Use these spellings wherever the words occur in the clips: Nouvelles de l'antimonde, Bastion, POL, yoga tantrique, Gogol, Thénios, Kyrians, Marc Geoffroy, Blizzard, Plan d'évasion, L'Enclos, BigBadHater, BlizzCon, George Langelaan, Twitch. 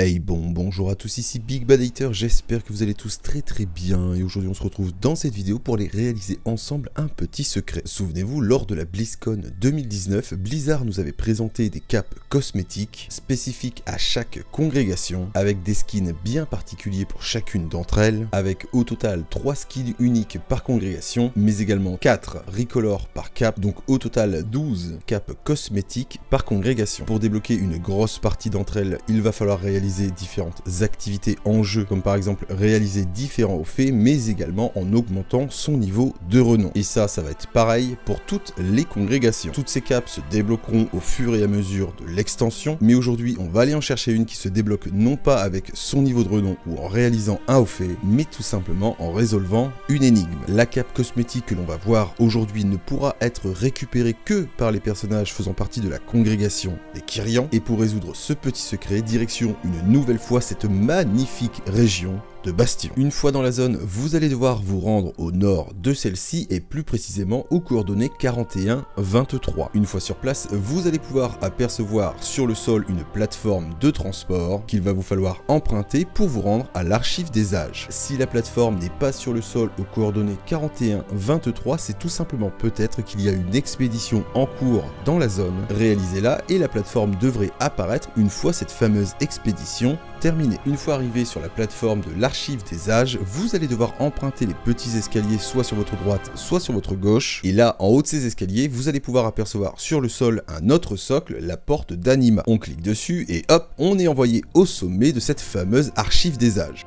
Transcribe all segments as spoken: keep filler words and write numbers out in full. Hey bon, bonjour à tous, ici Big Bad Hater, j'espère que vous allez tous très très bien et aujourd'hui on se retrouve dans cette vidéo pour aller réaliser ensemble un petit secret. Souvenez-vous, lors de la BlizzCon deux mille dix-neuf, Blizzard nous avait présenté des capes cosmétiques spécifiques à chaque congrégation, avec des skins bien particuliers pour chacune d'entre elles, avec au total trois skins uniques par congrégation, mais également quatre ricolores par cap, donc au total douze capes cosmétiques par congrégation. Pour débloquer une grosse partie d'entre elles, il va falloir réaliser différentes activités en jeu, comme par exemple réaliser différents faits, mais également en augmentant son niveau de renom. Et ça, ça va être pareil pour toutes les congrégations. Toutes ces capes se débloqueront au fur et à mesure de l'extension, mais aujourd'hui, on va aller en chercher une qui se débloque non pas avec son niveau de renom ou en réalisant un haut fait, mais tout simplement en résolvant une énigme. La cape cosmétique que l'on va voir aujourd'hui ne pourra être récupérée que par les personnages faisant partie de la congrégation des Kyrians, et pour résoudre ce petit secret, direction une Une nouvelle fois cette magnifique région de Bastion. Une fois dans la zone, vous allez devoir vous rendre au nord de celle-ci et plus précisément aux coordonnées quarante et un vingt-trois. Une fois sur place, vous allez pouvoir apercevoir sur le sol une plateforme de transport qu'il va vous falloir emprunter pour vous rendre à l'archive des âges. Si la plateforme n'est pas sur le sol aux coordonnées quarante et un vingt-trois, c'est tout simplement peut-être qu'il y a une expédition en cours dans la zone. Réalisez-la et la plateforme devrait apparaître une fois cette fameuse expédition terminée. Une fois arrivé sur la plateforme de l'archive des âges, vous allez devoir emprunter les petits escaliers soit sur votre droite, soit sur votre gauche. Et là, en haut de ces escaliers, vous allez pouvoir apercevoir sur le sol un autre socle, la porte d'Anima. On clique dessus et hop, on est envoyé au sommet de cette fameuse archive des âges.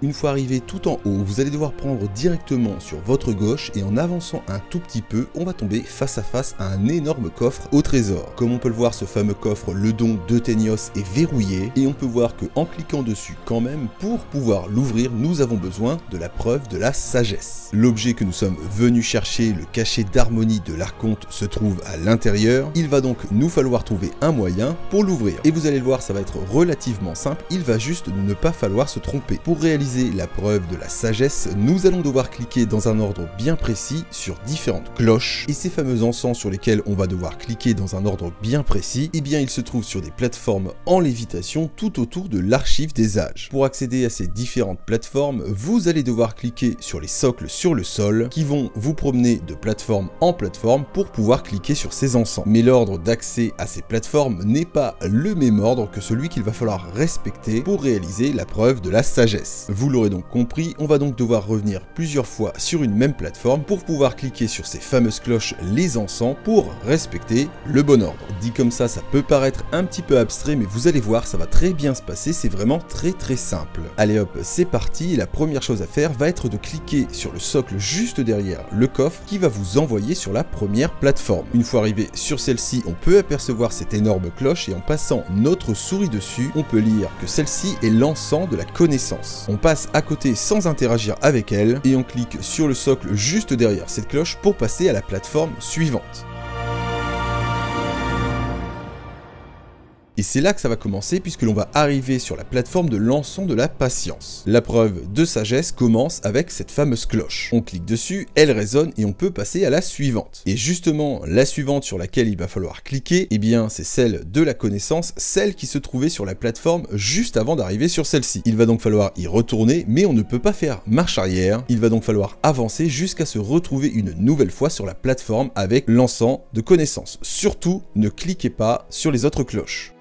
Une fois arrivé tout en haut, vous allez devoir prendre directement sur votre gauche et en avançant un tout petit peu, on va tomber face à face à un énorme coffre au trésor. Comme on peut le voir, ce fameux coffre, le don de Thénios, est verrouillé et on peut voir que en cliquant dessus quand même, pour pouvoir l'ouvrir, nous avons besoin de la preuve de la sagesse. L'objet que nous sommes venus chercher, le cachet d'harmonie de l'archonte, se trouve à l'intérieur. Il va donc nous falloir trouver un moyen pour l'ouvrir. Et vous allez le voir, ça va être relativement simple, il va juste ne pas falloir se tromper. Pour réaliser la preuve de la sagesse, nous allons devoir cliquer dans un ordre bien précis sur différentes cloches, et ces fameux encens sur lesquels on va devoir cliquer dans un ordre bien précis, et eh bien ils se trouvent sur des plateformes en lévitation tout autour de l'archive des âges. Pour accéder à ces différentes plateformes, vous allez devoir cliquer sur les socles sur le sol qui vont vous promener de plateforme en plateforme pour pouvoir cliquer sur ces encens. Mais l'ordre d'accès à ces plateformes n'est pas le même ordre que celui qu'il va falloir respecter pour réaliser la preuve de la sagesse. Vous l'aurez donc compris, on va donc devoir revenir plusieurs fois sur une même plateforme pour pouvoir cliquer sur ces fameuses cloches, les encens, pour respecter le bon ordre. Dit comme ça, ça peut paraître un petit peu abstrait, mais vous allez voir, ça va très bien se passer, c'est vraiment très très simple. Allez hop, c'est parti, et la première chose à faire va être de cliquer sur le socle juste derrière le coffre qui va vous envoyer sur la première plateforme. Une fois arrivé sur celle-ci, on peut apercevoir cette énorme cloche et en passant notre souris dessus, on peut lire que celle-ci est l'encens de la connaissance. On passe à côté sans interagir avec elle et on clique sur le socle juste derrière cette cloche pour passer à la plateforme suivante. Et c'est là que ça va commencer puisque l'on va arriver sur la plateforme de l'encens de la patience. La preuve de sagesse commence avec cette fameuse cloche. On clique dessus, elle résonne et on peut passer à la suivante. Et justement, la suivante sur laquelle il va falloir cliquer, eh bien c'est celle de la connaissance, celle qui se trouvait sur la plateforme juste avant d'arriver sur celle-ci. Il va donc falloir y retourner, mais on ne peut pas faire marche arrière. Il va donc falloir avancer jusqu'à se retrouver une nouvelle fois sur la plateforme avec l'encens de connaissance. Surtout, ne cliquez pas sur les autres cloches.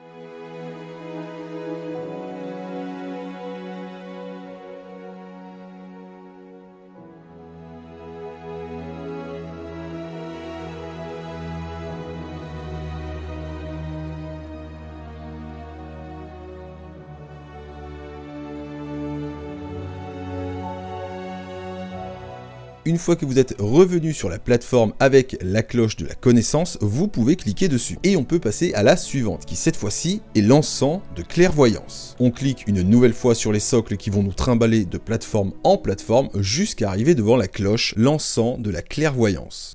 Une fois que vous êtes revenu sur la plateforme avec la cloche de la connaissance, vous pouvez cliquer dessus. Et on peut passer à la suivante, qui cette fois-ci est l'encens de clairvoyance. On clique une nouvelle fois sur les socles qui vont nous trimballer de plateforme en plateforme jusqu'à arriver devant la cloche, l'encens de la clairvoyance.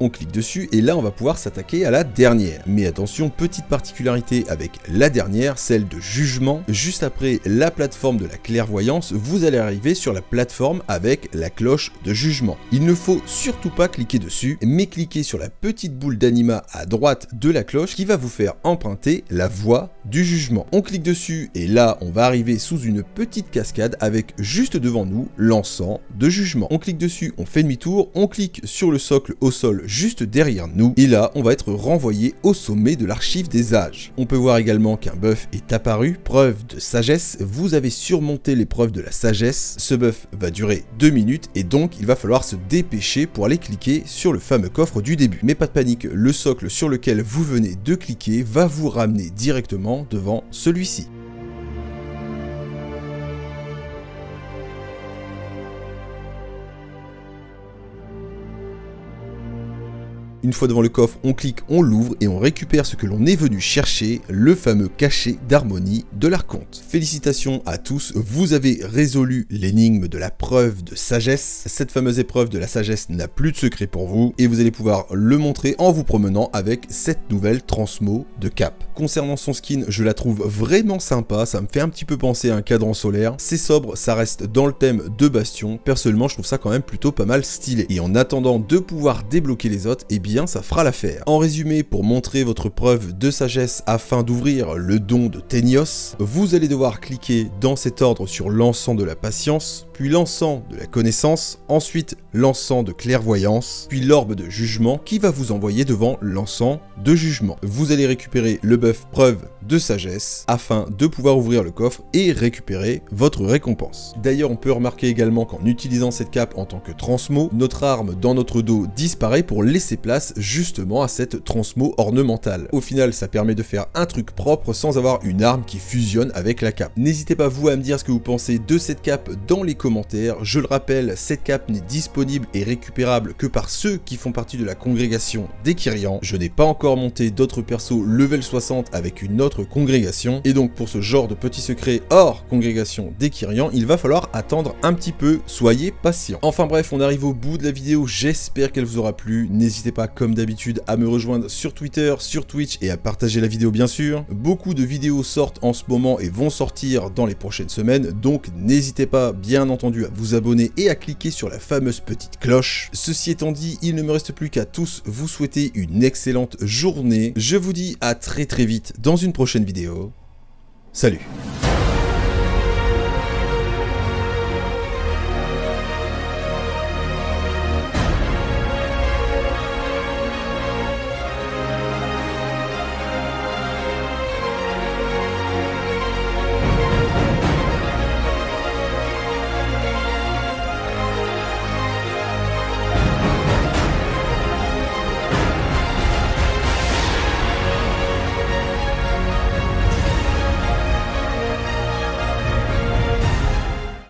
on clique dessus et là on va pouvoir s'attaquer à la dernière. Mais attention, petite particularité avec la dernière, celle de jugement, juste après la plateforme de la clairvoyance, vous allez arriver sur la plateforme avec la cloche de jugement. Il ne faut surtout pas cliquer dessus, mais cliquer sur la petite boule d'anima à droite de la cloche qui va vous faire emprunter la voie du jugement. On clique dessus et là on va arriver sous une petite cascade avec juste devant nous l'encens de jugement. On clique dessus, on fait demi-tour, on clique sur le socle au sol juste derrière nous et là on va être renvoyé au sommet de l'archive des âges. On peut voir également qu'un buff est apparu, preuve de sagesse, vous avez surmonté l'épreuve de la sagesse, ce buff va durer deux minutes et donc il va falloir se dépêcher pour aller cliquer sur le fameux coffre du début. Mais pas de panique, le socle sur lequel vous venez de cliquer va vous ramener directement devant celui-ci. Une fois devant le coffre, on clique, on l'ouvre et on récupère ce que l'on est venu chercher, le fameux cachet d'harmonie de l'archonte. Félicitations à tous, vous avez résolu l'énigme de la preuve de sagesse. Cette fameuse épreuve de la sagesse n'a plus de secret pour vous et vous allez pouvoir le montrer en vous promenant avec cette nouvelle transmo de cap. Concernant son skin, je la trouve vraiment sympa, ça me fait un petit peu penser à un cadran solaire. C'est sobre, ça reste dans le thème de Bastion. Personnellement, je trouve ça quand même plutôt pas mal stylé. Et en attendant de pouvoir débloquer les autres, eh bien ça fera l'affaire. En résumé, pour montrer votre preuve de sagesse afin d'ouvrir le don de Thénios, vous allez devoir cliquer dans cet ordre sur l'encens de la patience, puis l'encens de la connaissance, ensuite l'encens de clairvoyance, puis l'orbe de jugement qui va vous envoyer devant l'encens de jugement. Vous allez récupérer le buff preuve de sagesse afin de pouvoir ouvrir le coffre et récupérer votre récompense. D'ailleurs, on peut remarquer également qu'en utilisant cette cape en tant que transmo, notre arme dans notre dos disparaît pour laisser place justement à cette transmo ornementale. Au final, ça permet de faire un truc propre sans avoir une arme qui fusionne avec la cape. N'hésitez pas vous à me dire ce que vous pensez de cette cape dans les commentaires. Je le rappelle, cette cape n'est disponible et récupérable que par ceux qui font partie de la congrégation des Kyrians. Je n'ai pas encore monté d'autres persos level soixante avec une autre congrégation et donc pour ce genre de petit secret hors congrégation des Kyrians, il va falloir attendre un petit peu, soyez patient. Enfin bref, on arrive au bout de la vidéo, j'espère qu'elle vous aura plu. N'hésitez pas comme d'habitude à me rejoindre sur Twitter, sur Twitch et à partager la vidéo bien sûr. Beaucoup de vidéos sortent en ce moment et vont sortir dans les prochaines semaines, donc n'hésitez pas bien entendu à vous abonner et à cliquer sur la fameuse petite cloche. Ceci étant dit, il ne me reste plus qu'à tous vous souhaiter une excellente journée. Je vous dis à très très vite dans une prochaine vidéo. Salut!